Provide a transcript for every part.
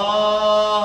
Allah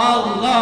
الله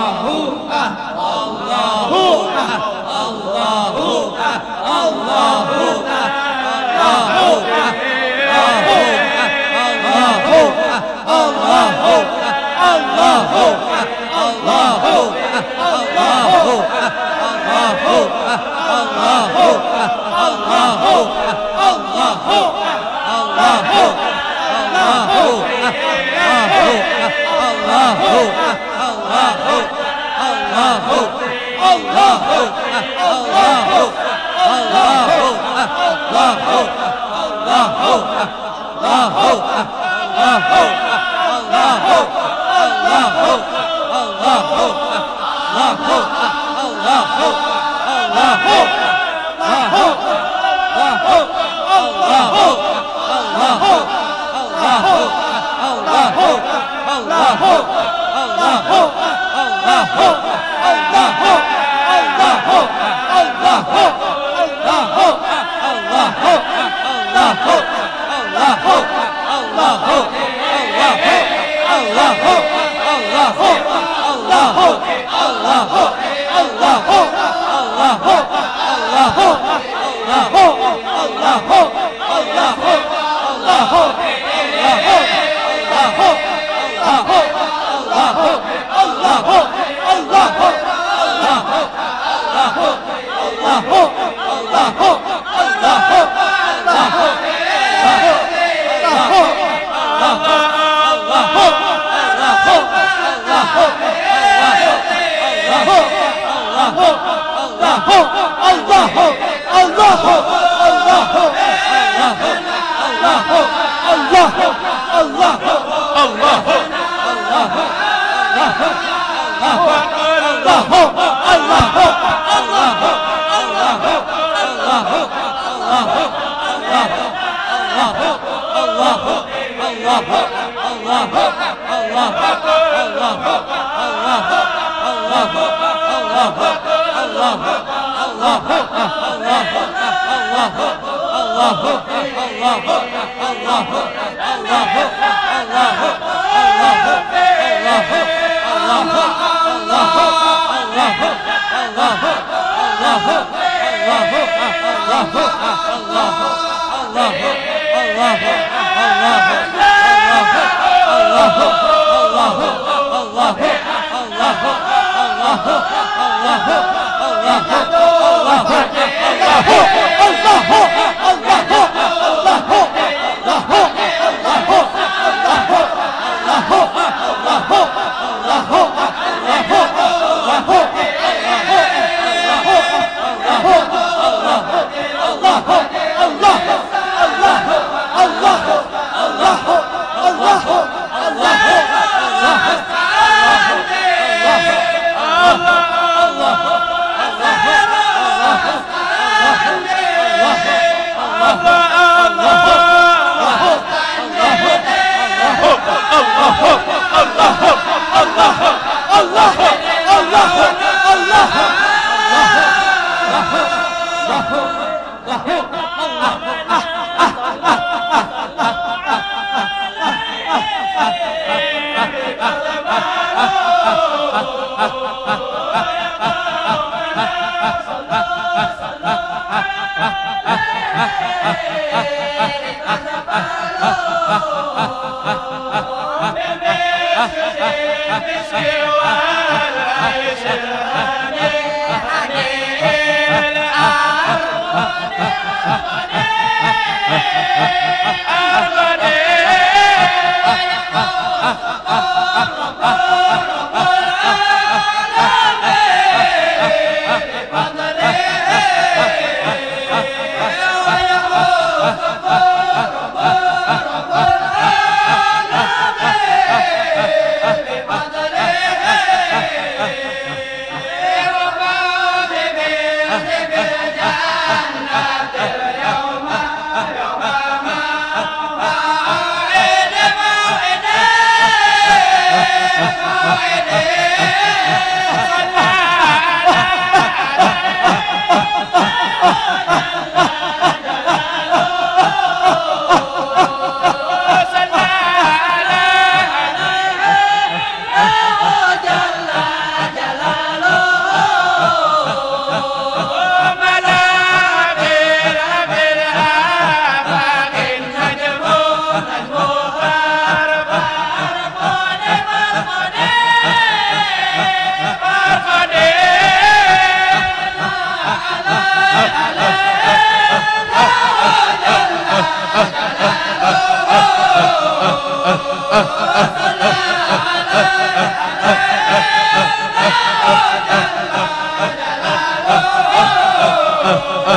بسببهم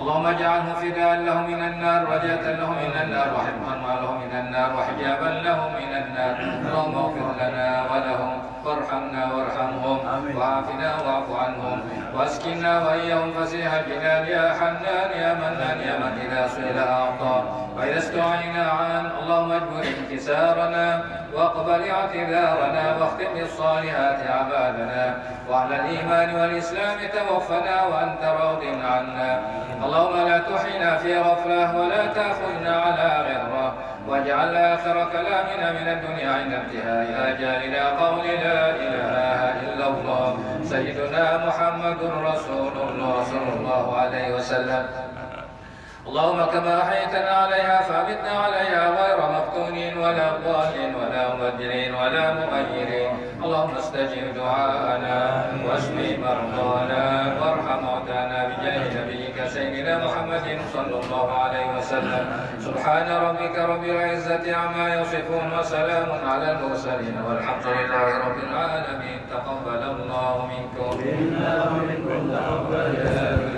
اللهم اجعله فداء له من النار، وجاة له من النار، وحفظا له من النار، وحجابا له من النار. اللهم اغفر لنا ولهم، وارحمنا وارحمهم، وعافنا واعف عنهم، واسكننا واياهم فسيح الجنان. يا حنان يا منان يا من اذا سئل اعطى واذا استعين عان. اللهم اجبر انكسارنا واقبل اعتذارنا، واختم بالصالحات عبادنا، وعلى الايمان والاسلام توفنا وانت راض عنا. اللهم لا تحنا في غفله ولا تاخذنا على غره، واجعل آخر كلامنا من الدنيا عند انتهاء أجالنا قول لا إله إلا الله سيدنا محمد رسول الله صلى الله عليه وسلم. اللهم كما أحيتنا عليها فأمتنا عليها غير مفتونين ولا ضالين ولا مبدلين ولا مغيرين. اللهم استجب دعاءنا واشف مرضانا وارحم موتانا بجاه نبيك سيدنا محمد صلى الله عليه وسلم. سبحان ربك رب العزة عما يصفون، وسلام على المرسلين، والحمد لله رب العالمين. تقبل الله منكم إنه منكم تقبل.